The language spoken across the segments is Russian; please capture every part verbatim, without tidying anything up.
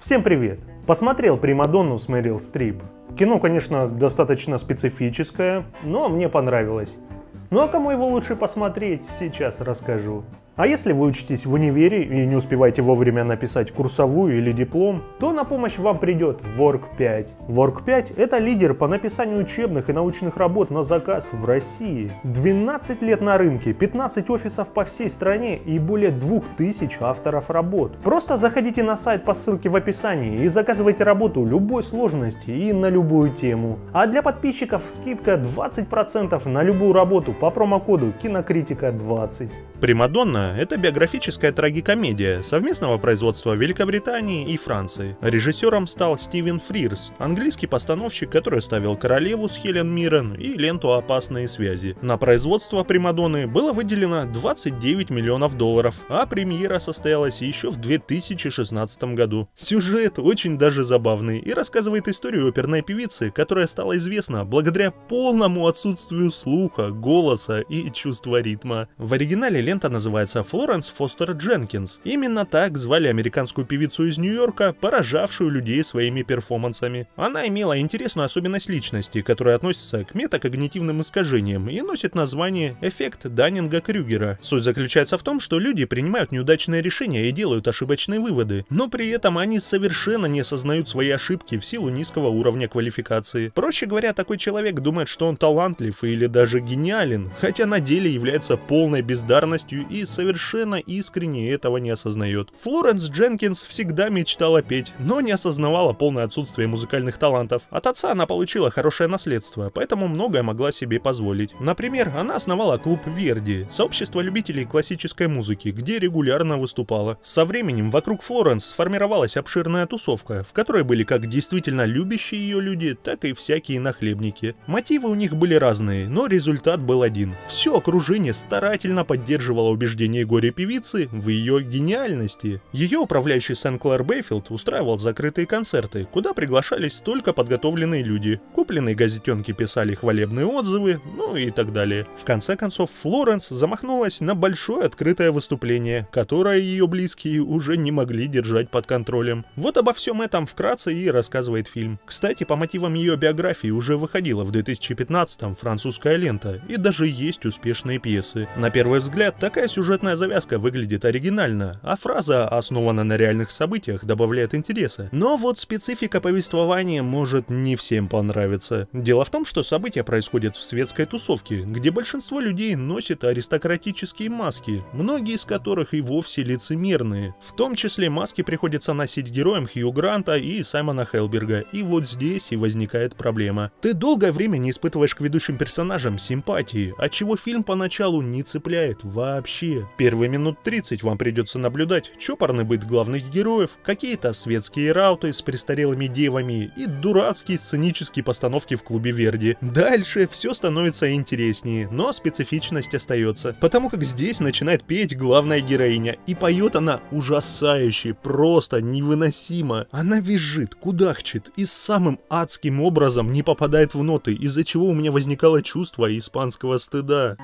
Всем привет! Посмотрел «Примадонну» с Мэрил Стрип. Кино, конечно, достаточно специфическое, но мне понравилось. Ну а кому его лучше посмотреть, сейчас расскажу. А если вы учитесь в универе и не успеваете вовремя написать курсовую или диплом, то на помощь вам придет Work пять. Work пять — это лидер по написанию учебных и научных работ на заказ в России. двенадцать лет на рынке, пятнадцать офисов по всей стране и более двух тысяч авторов работ. Просто заходите на сайт по ссылке в описании и заказывайте работу любой сложности и на любую тему. А для подписчиков скидка двадцать процентов на любую работу по промокоду «Кинокритика двадцать». «Примадонна» — это биографическая трагикомедия совместного производства Великобритании и Франции. Режиссером стал Стивен Фрирс, английский постановщик, который ставил «Королеву» с Хелен Миррен и ленту «Опасные связи». На производство «Примадонны» было выделено двадцать девять миллионов долларов, а премьера состоялась еще в две тысячи шестнадцатом году. Сюжет очень даже забавный и рассказывает историю оперной певицы, которая стала известна благодаря полному отсутствию слуха, голоса и чувства ритма. В оригинале лента называется «Флоренс Фостер Дженкинс». Именно так звали американскую певицу из Нью-Йорка, поражавшую людей своими перформансами. Она имела интересную особенность личности, которая относится к метакогнитивным искажениям и носит название «Эффект Даннинга Крюгера». Суть заключается в том, что люди принимают неудачные решения и делают ошибочные выводы, но при этом они совершенно не осознают свои ошибки в силу низкого уровня квалификации. Проще говоря, такой человек думает, что он талантлив или даже гениален, хотя на деле является полной бездарностью и совершенно искренне этого не осознает. Флоренс Дженкинс всегда мечтала петь, но не осознавала полное отсутствие музыкальных талантов. От отца она получила хорошее наследство, поэтому многое могла себе позволить. Например, она основала клуб «Верди» — сообщество любителей классической музыки, где регулярно выступала. Со временем вокруг Флоренс сформировалась обширная тусовка, в которой были как действительно любящие ее люди, так и всякие нахлебники. Мотивы у них были разные, но результат был один. Все окружение старательно поддерживало убеждение горе-певицы в ее гениальности. Ее управляющий Сен-Клэр Бейфилд устраивал закрытые концерты, куда приглашались только подготовленные люди. Купленные газетенки писали хвалебные отзывы, ну и так далее. В конце концов, Флоренс замахнулась на большое открытое выступление, которое ее близкие уже не могли держать под контролем. Вот обо всем этом вкратце и рассказывает фильм. Кстати, по мотивам ее биографии уже выходила в две тысячи пятнадцатом французская лента, и даже есть успешные пьесы. На первый взгляд, такая сюжетная завязка выглядит оригинально, а фраза «основана на реальных событиях» добавляет интереса. Но вот специфика повествования может не всем понравиться. Дело в том, что события происходят в светской тусовке, где большинство людей носит аристократические маски, многие из которых и вовсе лицемерные. В том числе маски приходится носить героям Хью Гранта и Саймона Хелберга, и вот здесь и возникает проблема. Ты долгое время не испытываешь к ведущим персонажам симпатии, отчего фильм поначалу не цепляет вообще. Первые минут тридцать вам придется наблюдать чопорный быт главных героев, какие-то светские рауты с престарелыми девами и дурацкие сценические постановки в клубе Верди. Дальше все становится интереснее, но специфичность остается, потому как здесь начинает петь главная героиня, и поет она ужасающе, просто невыносимо. Она визжит, кудахчет и самым адским образом не попадает в ноты, из-за чего у меня возникало чувство испанского стыда.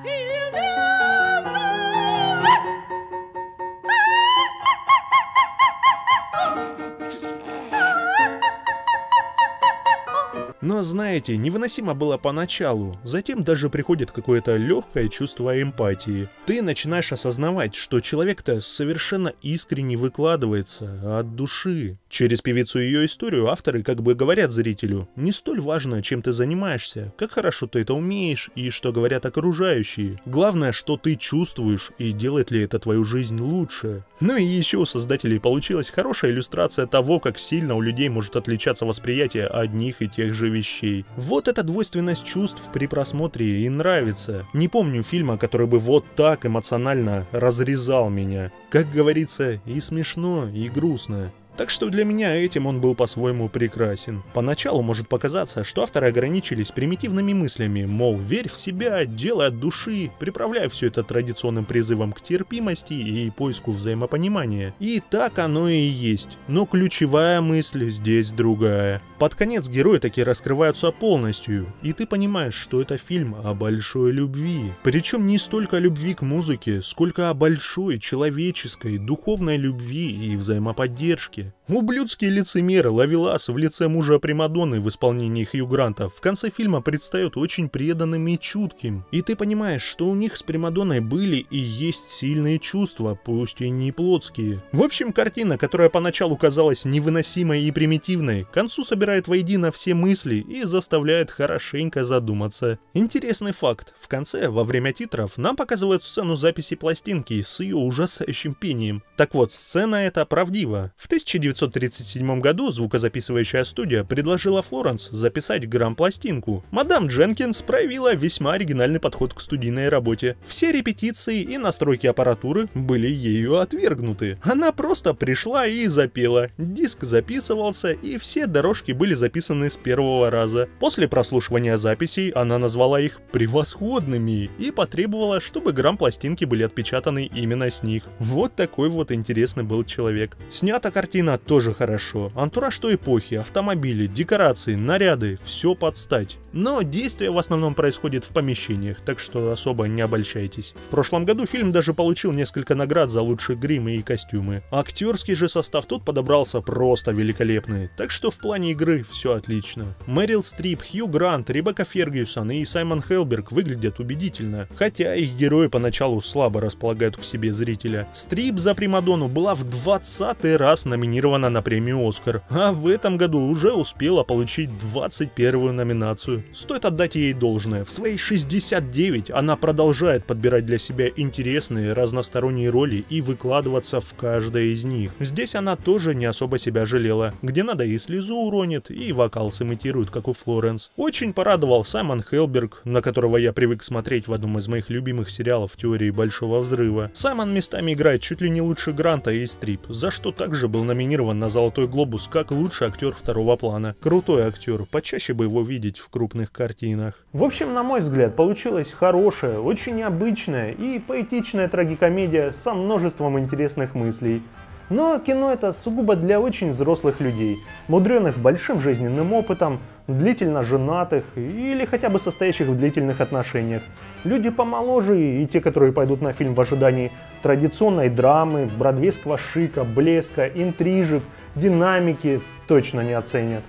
Но знаете, невыносимо было поначалу, затем даже приходит какое-то легкое чувство эмпатии. Ты начинаешь осознавать, что человек-то совершенно искренне выкладывается от души. Через певицу и ее историю авторы как бы говорят зрителю: не столь важно, чем ты занимаешься, как хорошо ты это умеешь и что говорят окружающие. Главное, что ты чувствуешь и делает ли это твою жизнь лучше. Ну и еще у создателей получилась хорошая иллюстрация того, как сильно у людей может отличаться восприятие одних и тех же вещей. Вещей. Вот эта двойственность чувств при просмотре и нравится. Не помню фильма, который бы вот так эмоционально разрезал меня. Как говорится, и смешно, и грустно. Так что для меня этим он был по-своему прекрасен. Поначалу может показаться, что авторы ограничились примитивными мыслями, мол, верь в себя, делай от души, приправляя все это традиционным призывом к терпимости и поиску взаимопонимания. И так оно и есть, но ключевая мысль здесь другая. Под конец герои таки раскрываются полностью, и ты понимаешь, что это фильм о большой любви. Причем не столько любви к музыке, сколько о большой человеческой, духовной любви и взаимоподдержке. Ублюдские лицемеры Лавелас в лице мужа Примадонны в исполнении Хью Гранта в конце фильма предстают очень преданными и чутким. И ты понимаешь, что у них с Примадонной были и есть сильные чувства, пусть и не плотские. В общем, картина, которая поначалу казалась невыносимой и примитивной, к концу собирает воедино все мысли и заставляет хорошенько задуматься. Интересный факт. В конце, во время титров, нам показывают сцену записи пластинки с ее ужасающим пением. Так вот, сцена эта правдива. В тысяча девятьсот тридцать седьмом году звукозаписывающая студия предложила Флоренс записать грамм-пластинку. Мадам Дженкинс проявила весьма оригинальный подход к студийной работе. Все репетиции и настройки аппаратуры были ею отвергнуты. Она просто пришла и запела. Диск записывался, и все дорожки были записаны с первого раза. После прослушивания записей она назвала их превосходными и потребовала, чтобы грамм-пластинки были отпечатаны именно с них. Вот такой вот интересный был человек. Снята картина тоже хорошо. Антураж той эпохи, автомобили, декорации, наряды, все под стать. Но действие в основном происходит в помещениях, так что особо не обольщайтесь. В прошлом году фильм даже получил несколько наград за лучшие гримы и костюмы. Актерский же состав тут подобрался просто великолепный, так что в плане игры все отлично. Мэрил Стрип, Хью Грант, Ребекка Фергюсон и Саймон Хелберг выглядят убедительно, хотя их герои поначалу слабо располагают к себе зрителя. Стрип за Примадонну была в двадцатый раз номинирована на премию «Оскар», а в этом году уже успела получить двадцать первую номинацию. Стоит отдать ей должное, в свои шестьдесят девять она продолжает подбирать для себя интересные разносторонние роли и выкладываться в каждой из них. Здесь она тоже не особо себя жалела, где надо и слезу уронит, и вокал сымитирует, как у Флоренс. Очень порадовал Саймон Хелберг, на которого я привык смотреть в одном из моих любимых сериалов «Теории Большого Взрыва». Саймон местами играет чуть ли не лучше Гранта и Стрип, за что также был номинирован на «Золотой глобус» как лучший актер второго плана. Крутой актер, почаще бы его видеть в крупных картинах. В общем, на мой взгляд, получилась хорошая, очень необычная и поэтичная трагикомедия со множеством интересных мыслей. Но кино это сугубо для очень взрослых людей, мудреных большим жизненным опытом, длительно женатых или хотя бы состоящих в длительных отношениях. Люди помоложе и те, которые пойдут на фильм в ожидании традиционной драмы, бродвейского шика, блеска, интрижек, динамики, точно не оценят.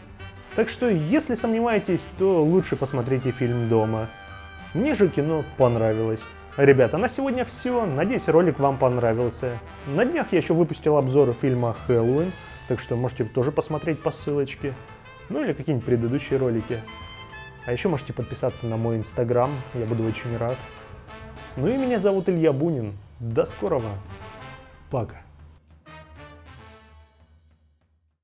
Так что, если сомневаетесь, то лучше посмотрите фильм дома. Мне же кино понравилось. Ребята, на сегодня все. Надеюсь, ролик вам понравился. На днях я еще выпустил обзор фильма «Хэллоуин», так что можете тоже посмотреть по ссылочке. Ну или какие-нибудь предыдущие ролики. А еще можете подписаться на мой инстаграм, я буду очень рад. Ну и меня зовут Илья Бунин. До скорого. Пока.